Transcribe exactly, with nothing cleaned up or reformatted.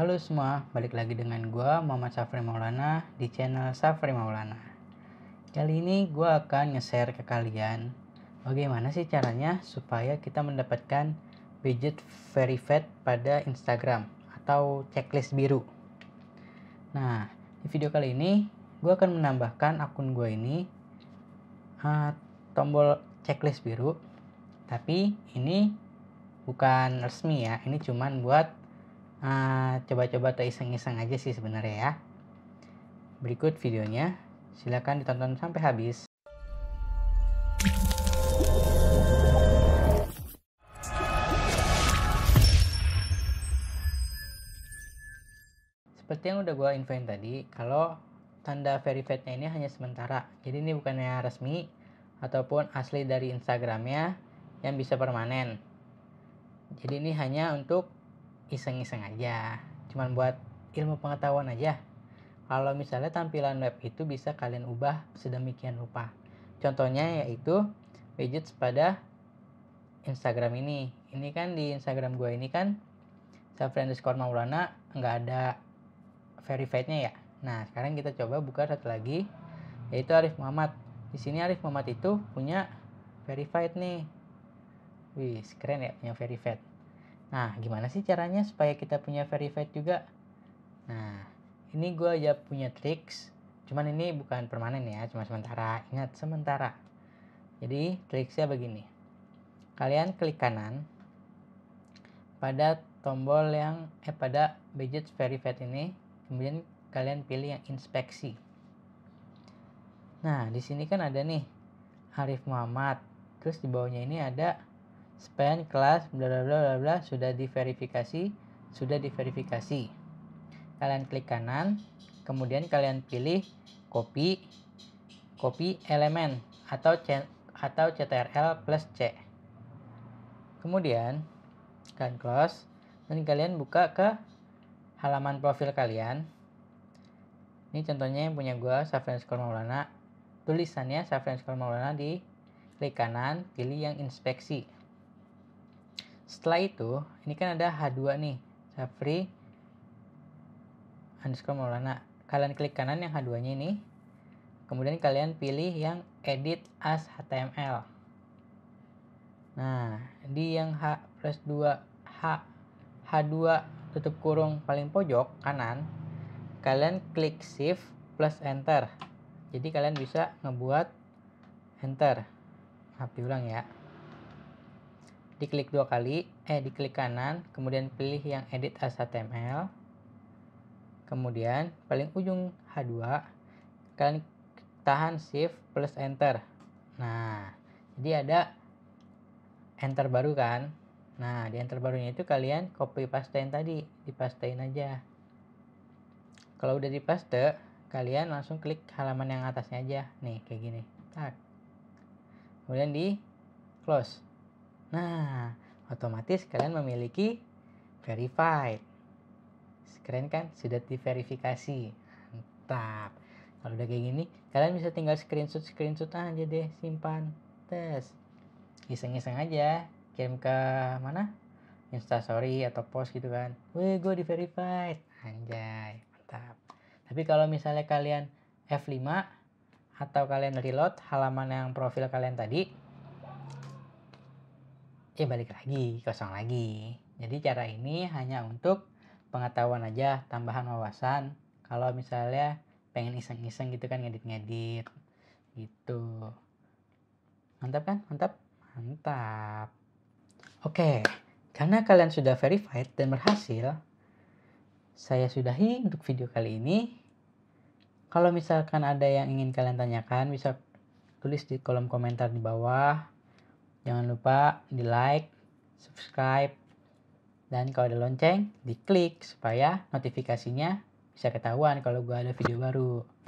Halo semua, balik lagi dengan gue Muhammad Syafri Maulana di channel Syafri Maulana. Kali ini gue akan nge-share ke kalian bagaimana sih caranya supaya kita mendapatkan widget verified pada Instagram atau checklist biru. Nah, di video kali ini gue akan menambahkan akun gue ini uh, tombol checklist biru, tapi ini bukan resmi ya, ini cuman buat Uh, coba-coba atau iseng-iseng aja sih sebenarnya ya. Berikut videonya, silakan ditonton sampai habis. Seperti yang udah gue infoin tadi, kalau tanda verified-nya ini hanya sementara, jadi ini bukannya resmi ataupun asli dari Instagramnya yang bisa permanen. Jadi ini hanya untuk iseng-iseng aja, cuman buat ilmu pengetahuan aja. Kalau misalnya tampilan web itu bisa kalian ubah sedemikian rupa. Contohnya yaitu widgets pada Instagram ini. Ini kan di Instagram gue ini kan Syafri underscore Maulana nggak ada verified-nya ya. Nah sekarang kita coba buka satu lagi, yaitu Arif Muhammad. Di sini Arif Muhammad itu punya verified nih. Wih keren ya punya verified. Nah, gimana sih caranya supaya kita punya verified juga? Nah, ini gue aja punya triks. Cuman ini bukan permanen ya, cuma sementara. Ingat, sementara. Jadi, triksnya begini. Kalian klik kanan pada tombol yang, eh, pada widget verified ini. Kemudian kalian pilih yang inspeksi. Nah, di sini kan ada nih, Arif Muhammad. Terus di bawahnya ini ada span kelas bla bla bla bla sudah diverifikasi, sudah diverifikasi. Kalian klik kanan, kemudian kalian pilih copy, copy elemen atau c, atau ctrl plus c. Kemudian kalian close dan kalian buka ke halaman profil kalian. Ini contohnya yang punya gua Syafri Maulana. Tulisannya Syafri Maulana, di klik kanan, pilih yang inspeksi. Setelah itu, ini kan ada H dua nih, Syafri underscore Maulana. Kalian klik kanan yang H dua-nya ini, kemudian kalian pilih yang edit as H T M L. Nah, di yang H plus dua, H, H dua tutup kurung paling pojok kanan, kalian klik shift plus enter. Jadi kalian bisa ngebuat enter. Maaf diulang ya. Diklik dua kali, eh diklik kanan, kemudian pilih yang edit as H T M L. Kemudian paling ujung H dua, kalian tahan shift plus enter. Nah, jadi ada enter baru kan? Nah, di enter barunya itu kalian copy pastein tadi, dipastein aja. Kalau udah dipaste, kalian langsung klik halaman yang atasnya aja. Nih, kayak gini. Tak. Kemudian di close. Nah, otomatis kalian memiliki verified. Keren kan? Sudah diverifikasi. Mantap. Kalau udah kayak gini, kalian bisa tinggal screenshot-screenshot aja deh, simpan. Tes. Iseng-iseng aja, kirim ke mana? Instastory atau post gitu kan. Wih, gue diverified. Anjay, mantap. Tapi kalau misalnya kalian F lima atau kalian reload halaman yang profil kalian tadi, eh balik lagi, kosong lagi. Jadi cara ini hanya untuk pengetahuan aja, tambahan wawasan. Kalau misalnya pengen iseng-iseng gitu kan, ngedit-ngedit gitu. Mantap kan? Mantap? Mantap. Oke, karena kalian sudah verified dan berhasil, saya sudahi untuk video kali ini. Kalau misalkan ada yang ingin kalian tanyakan, bisa tulis di kolom komentar di bawah. Jangan lupa di like, subscribe, dan kalau ada lonceng, diklik supaya notifikasinya bisa ketahuan kalau gue ada video baru.